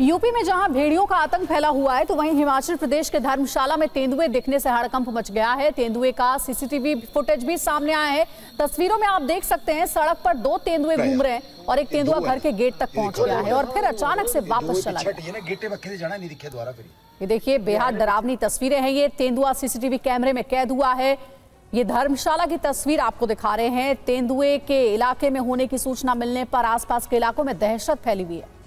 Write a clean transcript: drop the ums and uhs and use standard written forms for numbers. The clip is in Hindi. यूपी में जहां भेड़ियों का आतंक फैला हुआ है, तो वहीं हिमाचल प्रदेश के धर्मशाला में तेंदुए दिखने से हड़कंप मच गया है। तेंदुए का सीसीटीवी फुटेज भी सामने आया है। तस्वीरों में आप देख सकते हैं, सड़क पर दो तेंदुए घूम रहे हैं और एक तेंदुआ घर के गेट तक पहुंच गया है और फिर अचानक से वापस चला गया। ये देखिए, बेहद डरावनी तस्वीरें हैं। ये तेंदुआ सीसीटीवी कैमरे में कैद हुआ है। ये धर्मशाला की तस्वीर आपको दिखा रहे हैं। तेंदुए के इलाके में होने की सूचना मिलने पर आसपास के इलाकों में दहशत फैली हुई है।